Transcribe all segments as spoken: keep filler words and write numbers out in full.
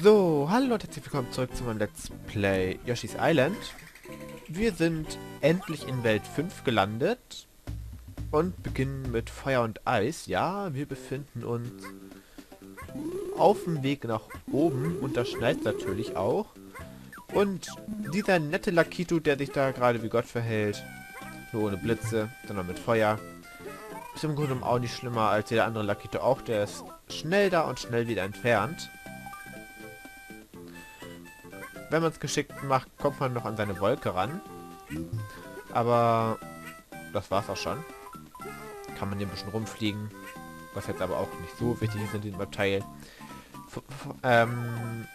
So, hallo und herzlich willkommen zurück zu meinem Let's Play Yoshi's Island. Wir sind endlich in Welt fünf gelandet und beginnen mit Feuer und Eis. Ja, wir befinden uns auf dem Weg nach oben und da schneit natürlich auch. Und dieser nette Lakitu, der sich da gerade wie Gott verhält, nur ohne Blitze, sondern mit Feuer, ist im Grunde genommen auch nicht schlimmer als jeder andere Lakitu auch. Der ist schnell da und schnell wieder entfernt. Wenn man es geschickt macht, kommt man noch an seine Wolke ran. Aber das war's auch schon. Kann man hier ein bisschen rumfliegen. Was jetzt aber auch nicht so wichtig ist in diesem Teil. F ähm,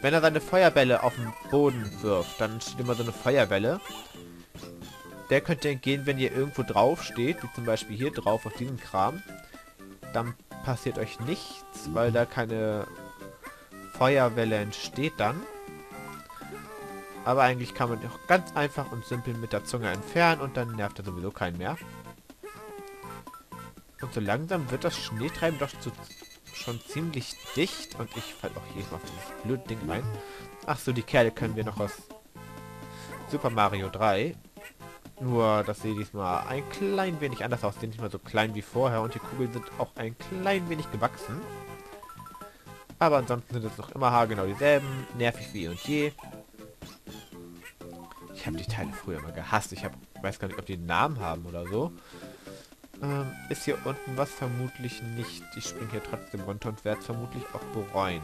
wenn er seine Feuerbälle auf den Boden wirft, dann steht immer so eine Feuerwelle. Der könnte entgehen, wenn ihr irgendwo drauf steht, wie zum Beispiel hier drauf auf diesem Kram. Dann passiert euch nichts, weil da keine Feuerwelle entsteht dann. Aber eigentlich kann man ihn auch ganz einfach und simpel mit der Zunge entfernen und dann nervt er sowieso keinen mehr. Und so langsam wird das Schneetreiben doch zu, schon ziemlich dicht. Und ich falle auch jedes Mal auf dieses blöde Ding rein. Ach so, die Kerle können wir noch aus Super Mario drei. Nur, dass sie diesmal ein klein wenig anders aussehen. Nicht mal so klein wie vorher. Und die Kugeln sind auch ein klein wenig gewachsen. Aber ansonsten sind es noch immer haargenau dieselben. Nervig wie eh und je. Ich habe die Teile früher immer gehasst. Ich hab, weiß gar nicht, ob die einen Namen haben oder so. Ähm, ist hier unten was? Vermutlich nicht. Ich springe hier trotzdem runter und werde es vermutlich auch bereuen.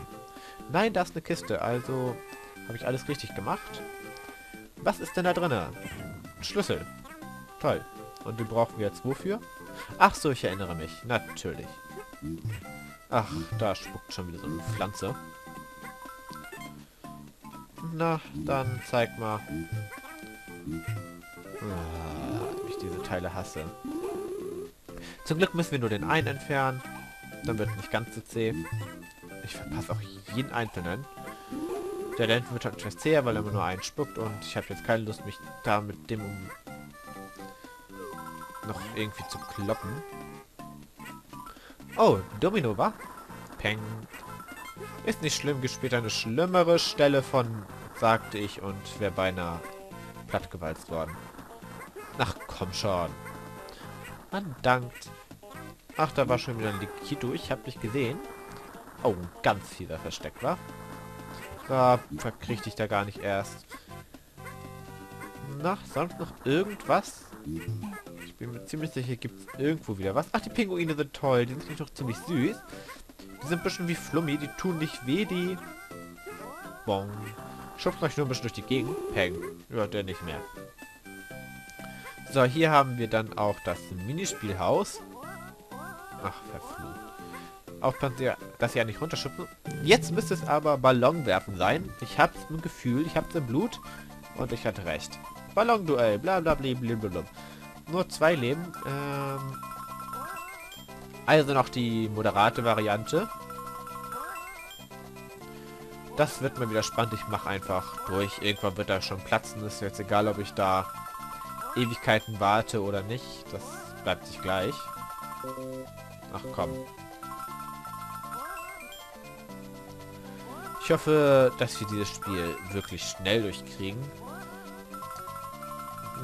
Nein, da ist eine Kiste. Also habe ich alles richtig gemacht. Was ist denn da drin? Schlüssel. Toll. Und den brauchen wir jetzt wofür? Ach so, ich erinnere mich. Natürlich. Ach, da spuckt schon wieder so eine Pflanze. Na, dann zeig mal. Ah, wie ich diese Teile hasse. Zum Glück müssen wir nur den einen entfernen. Dann wird es nicht ganz so zäh. Ich verpasse auch jeden einzelnen. Der Lenten wird halt etwas zäher, weil er immer nur einen spuckt. Und ich habe jetzt keine Lust, mich da mit dem um noch irgendwie zu kloppen. Oh, Domino, wa? Peng. Ist nicht schlimm, gibt später eine schlimmere Stelle von, sagte ich, und wäre beinahe plattgewalzt worden. Ach, komm schon. Man dankt. Ach, da war schon wieder ein Lakitu. Ich hab dich gesehen. Oh, ein ganz fieser Versteck, wa? Da verkriech dich da gar nicht erst. Na, sonst noch irgendwas? Ich bin mir ziemlich sicher, hier gibt es irgendwo wieder was. Ach, die Pinguine sind toll. Die sind doch ziemlich süß. Die sind ein bisschen wie Flummi, die tun nicht weh, die... Bong. Schubst euch nur ein bisschen durch die Gegend. Peng. Ja, der nicht mehr. So, hier haben wir dann auch das Minispielhaus. Ach, verflucht. Aufpassen, dass sie ja nicht runterschubsen. Jetzt müsste es aber Ballonwerfen sein. Ich hab's im Gefühl, ich hab's im Blut. Und ich hatte recht. Ballonduell, bla bla bla bla bla. Nur zwei Leben. Ähm... Also noch die moderate Variante. Das wird mal wieder spannend. Ich mache einfach durch. Irgendwann wird da schon platzen. Ist jetzt egal, ob ich da Ewigkeiten warte oder nicht. Das bleibt sich gleich. Ach komm. Ich hoffe, dass wir dieses Spiel wirklich schnell durchkriegen.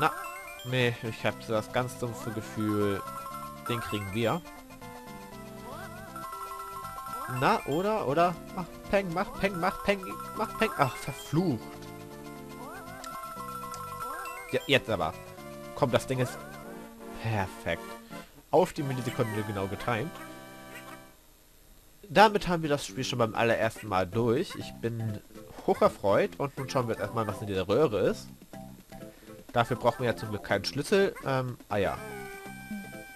Na, nee, ich habe so das ganz dumpfe Gefühl, den kriegen wir. Na, oder? Oder? Mach Peng, mach Peng, mach Peng, mach Peng. Ach, verflucht. Ja, jetzt aber. Komm, das Ding ist perfekt. Auf die Millisekunde genau getimt. Damit haben wir das Spiel schon beim allerersten Mal durch. Ich bin hocherfreut. Und nun schauen wir jetzt erstmal, was in dieser Röhre ist. Dafür brauchen wir ja zum Glück keinen Schlüssel. Ähm, ah ja.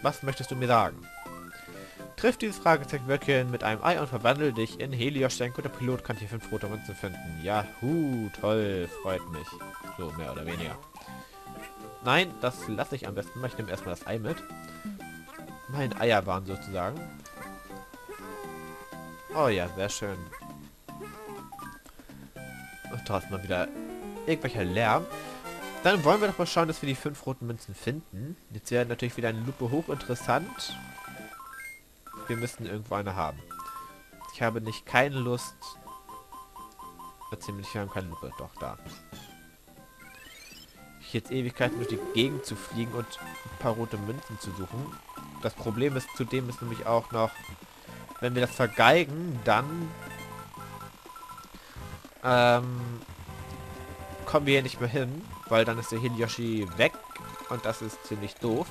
Was möchtest du mir sagen? Triff dieses Fragezeichen Wörtchen mit einem Ei und verwandle dich in Heliostein. Guter Pilot kann hier fünf rote Münzen finden. Jahu, toll, freut mich. So, mehr oder weniger. Nein, das lasse ich am besten. Ich nehme erstmal das Ei mit. Mein Eierwahn sozusagen. Oh ja, sehr schön. Und draußen mal wieder irgendwelcher Lärm. Dann wollen wir doch mal schauen, dass wir die fünf roten Münzen finden. Jetzt wäre natürlich wieder eine Lupe hochinteressant. Wir müssen irgendwo eine haben. Ich habe nicht keine Lust, Da ziemlich lang keine Lupe. Doch, da. Ich jetzt Ewigkeiten durch die Gegend zu fliegen und ein paar rote Münzen zu suchen. Das Problem ist, zudem ist nämlich auch noch, wenn wir das vergeigen, dann ähm, kommen wir hier nicht mehr hin, weil dann ist der Helioshi weg und das ist ziemlich doof,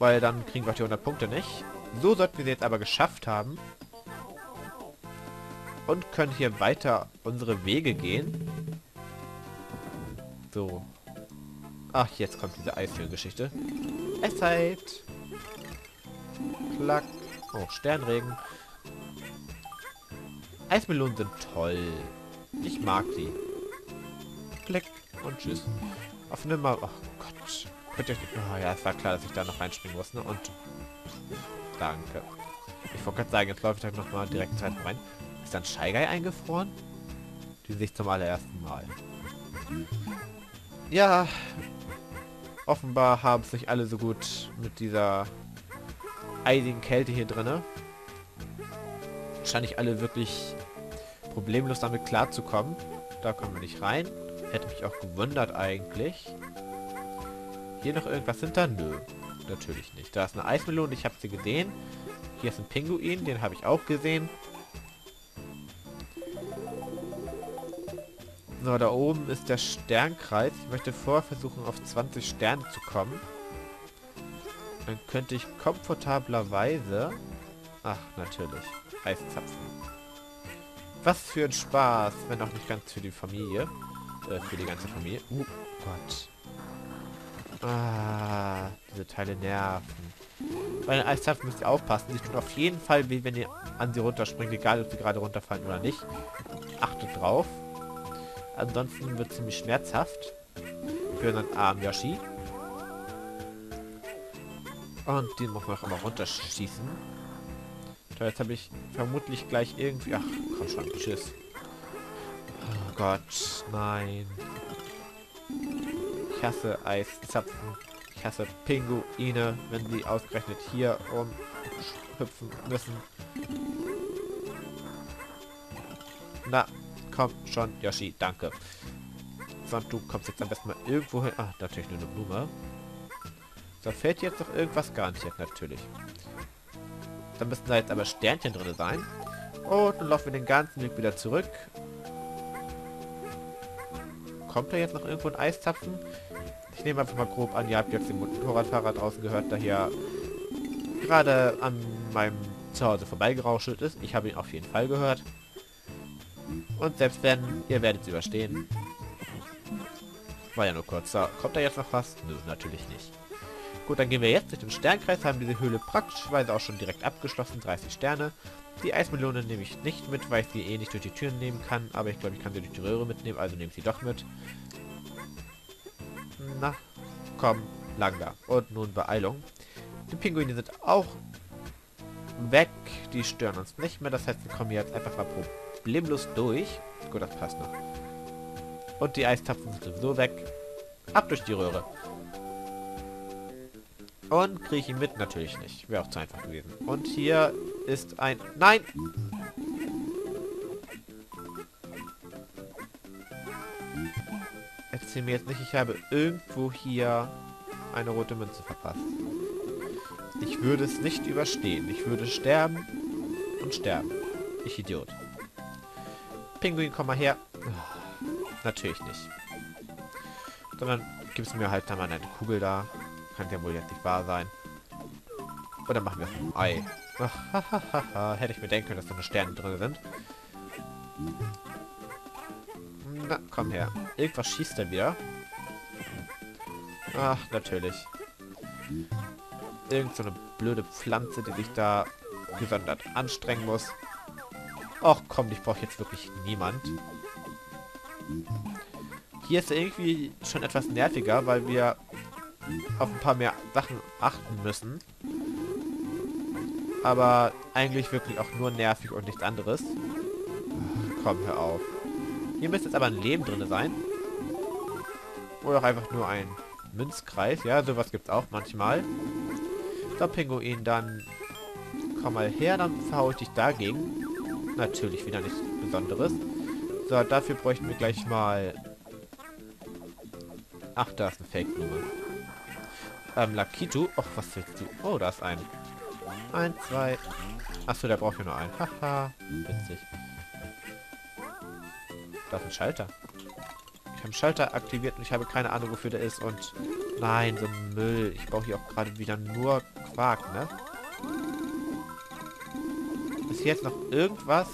weil dann kriegen wir die hundert Punkte nicht. So sollten wir sie jetzt aber geschafft haben und können hier weiter unsere Wege gehen. So. Ach, jetzt kommt diese Eisfilmgeschichte. Eiszeit! Klack. Oh, Sternregen. Eismelonen sind toll. Ich mag die. Klick und tschüss. Auf Nimmer... Oh Gott. Bitte nicht... Oh ja, es war klar, dass ich da noch reinspringen muss, ne? Und... Danke. Ich wollte gerade sagen, jetzt läuft ich nochmal direkt rein. Ist dann Shy Guy eingefroren? Die sehe ich zum allerersten Mal. Ja. Offenbar haben es nicht alle so gut mit dieser eisigen Kälte hier drinne. Wahrscheinlich alle wirklich problemlos damit klarzukommen. Da kommen wir nicht rein. Hätte mich auch gewundert eigentlich. Hier noch irgendwas hinter? Nö. Natürlich nicht. Da ist eine Eismelone, ich habe sie gesehen. Hier ist ein Pinguin, den habe ich auch gesehen. So, da oben ist der Sternkreis. Ich möchte vorher versuchen, auf zwanzig Sterne zu kommen. Dann könnte ich komfortablerweise... Ach, natürlich. Eiszapfen. Was für ein Spaß. Wenn auch nicht ganz für die Familie. Äh, für die ganze Familie. Uh, Gott. Ah, diese Teile nerven. Bei den Eiszapfen müsst ihr aufpassen. Die tun auf jeden Fall weh, wenn ihr an sie runterspringt. Egal, ob sie gerade runterfallen oder nicht. Achtet drauf. Ansonsten wird es ziemlich schmerzhaft. Für unseren armen Yoshi. Und den muss man auch immer runterschießen. So, jetzt habe ich vermutlich gleich irgendwie... Ach, komm schon, tschüss. Oh Gott, nein. Ich hasse Eiszapfen. Ich hasse Pinguine, wenn sie ausgerechnet hier umhüpfen müssen. Na, komm schon, Yoshi, danke. Sondern du kommst jetzt am besten mal irgendwo hin. Ah, natürlich nur eine Blume. Da fällt jetzt noch irgendwas garantiert, natürlich. Da müssten da jetzt aber Sternchen drin sein. Und dann laufen wir den ganzen Weg wieder zurück. Kommt da jetzt noch irgendwo ein Eiszapfen? Ich nehme einfach mal grob an, ihr habt jetzt den Motorradfahrer draußen gehört, der hier gerade an meinem Zuhause vorbeigerauscht ist. Ich habe ihn auf jeden Fall gehört. Und selbst wenn, ihr werdet es überstehen. War ja nur kurz da. Kommt da jetzt noch was? Nö, natürlich nicht. Gut, dann gehen wir jetzt durch den Sternkreis, haben diese Höhle praktischweise auch schon direkt abgeschlossen, dreißig Sterne. Die Eismelone nehme ich nicht mit, weil ich sie eh nicht durch die Türen nehmen kann, aber ich glaube, ich kann sie durch die Röhre mitnehmen, also nehme ich sie doch mit. Na, komm, lang da. Und nun Beeilung. Die Pinguine sind auch weg, die stören uns nicht mehr, das heißt, wir kommen hier jetzt einfach mal problemlos durch. Gut, das passt noch. Und die Eistapfen sind sowieso weg. Ab durch die Röhre. Und kriege ich ihn mit? Natürlich nicht. Wäre auch zu einfach gewesen. Und hier ist ein... Nein! Erzähl mir jetzt nicht, ich habe irgendwo hier eine rote Münze verpasst. Ich würde es nicht überstehen. Ich würde sterben und sterben. Ich Idiot. Pinguin, komm mal her. Natürlich nicht. Sondern gibst mir halt dann mal eine Kugel da. Kann ja wohl jetzt nicht wahr sein. Oder machen wir ein Ei. Ach, hätte ich mir denken können, dass da noch Sterne drin sind. Na, komm her. Irgendwas schießt er wieder. Ach, natürlich. Irgend so eine blöde Pflanze, die sich da gesondert anstrengen muss. Ach komm, ich brauche jetzt wirklich niemand. Hier ist irgendwie schon etwas nerviger, weil wir auf ein paar mehr Sachen achten müssen. Aber eigentlich wirklich auch nur nervig und nichts anderes. Ach, komm, hör auf. Hier müsste jetzt aber ein Leben drin sein. Oder auch einfach nur ein Münzkreis. Ja, sowas gibt es auch manchmal. So, Pinguin, dann komm mal her, dann verhaue ich dich dagegen. Natürlich wieder nichts Besonderes. So, dafür bräuchten wir gleich mal... Ach, da ist eine Fake-Blume. Ähm, Lakitu. Och, was willst du? Oh, da ist ein. Ein, zwei. Achso, da brauchen wir nur einen. Haha. Witzig. Da ist ein Schalter. Ich habe einen Schalter aktiviert und ich habe keine Ahnung, wofür der ist. Und nein, so Müll. Ich brauche hier auch gerade wieder nur Quark, ne? Ist hier jetzt noch irgendwas?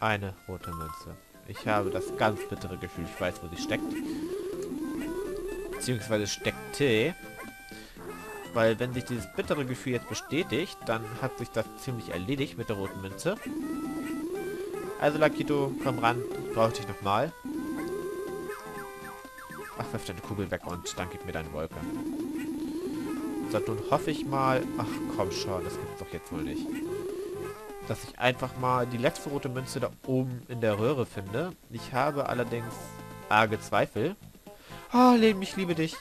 Eine rote Münze. Ich habe das ganz bittere Gefühl. Ich weiß, wo sie steckt. Beziehungsweise steckte. Weil wenn sich dieses bittere Gefühl jetzt bestätigt, dann hat sich das ziemlich erledigt mit der roten Münze. Also Lakitu, komm ran. Ich brauche dich nochmal. Ach, werf deine Kugel weg und dann gib mir deine Wolke. So, nun hoffe ich mal... Ach komm schon, das gibt's doch jetzt wohl nicht. Dass ich einfach mal die letzte rote Münze da oben in der Röhre finde. Ich habe allerdings arge Zweifel. Oh, Leben, ich liebe dich.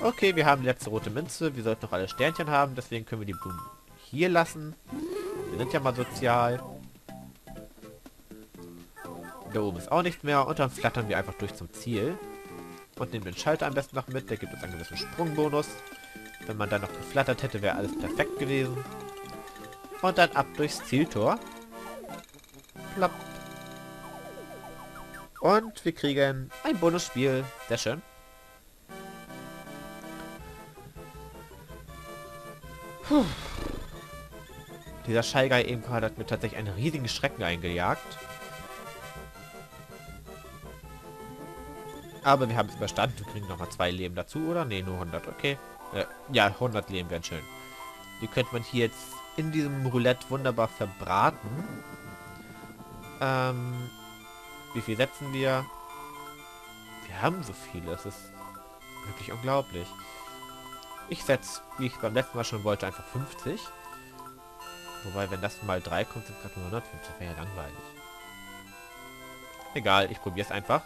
Okay, wir haben die letzte rote Münze. Wir sollten noch alle Sternchen haben, deswegen können wir die Blumen hier lassen. Wir sind ja mal sozial. Da oben ist auch nichts mehr. Und dann flattern wir einfach durch zum Ziel. Und nehmen den Schalter am besten noch mit. Der gibt uns einen gewissen Sprungbonus. Wenn man dann noch geflattert hätte, wäre alles perfekt gewesen. Und dann ab durchs Zieltor. Plapp. Und wir kriegen ein Bonusspiel. Sehr schön. Puh. Dieser Shy Guy eben gerade hat mir tatsächlich einen riesigen Schrecken eingejagt. Aber wir haben es überstanden. Wir kriegen nochmal zwei Leben dazu, oder? Ne, nur hundert. Okay. Äh, ja, hundert Leben wären schön. Die könnte man hier jetzt in diesem Roulette wunderbar verbraten. Ähm, wie viel setzen wir? Wir haben so viele. Das ist wirklich unglaublich. Ich setze, wie ich beim letzten Mal schon wollte, einfach fünfzig. Wobei, wenn das mal drei kommt, sind gerade nur hundertfünfzig. Das wäre ja langweilig. Egal, ich probiere es einfach.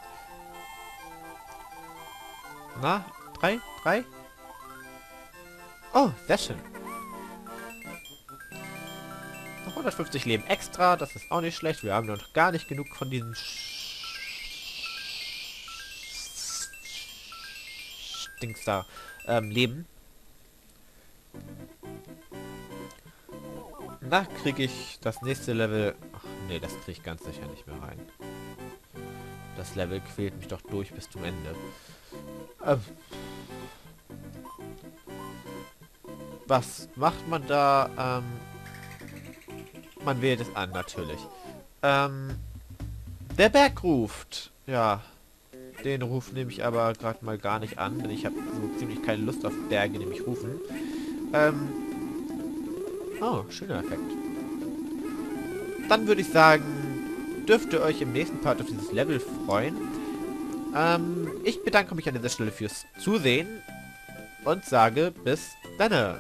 Na, drei? drei? Oh, sehr schön. Noch hundertfünfzig Leben extra, das ist auch nicht schlecht. Wir haben noch gar nicht genug von diesen Dings da ähm, Leben. Na, kriege ich das nächste Level... Ach nee, das kriege ich ganz sicher nicht mehr rein. Das Level quält mich doch durch bis zum Ende. Ähm. Was macht man da? Ähm, man wählt es an, natürlich. Ähm, der Berg ruft. Ja, den Ruf nehme ich aber gerade mal gar nicht an, denn ich habe so ziemlich keine Lust auf Berge, die mich rufen. Ähm, oh, schöner Effekt. Dann würde ich sagen, dürft ihr euch im nächsten Part auf dieses Level freuen. Ähm, ich bedanke mich an dieser Stelle fürs Zusehen und sage bis dann.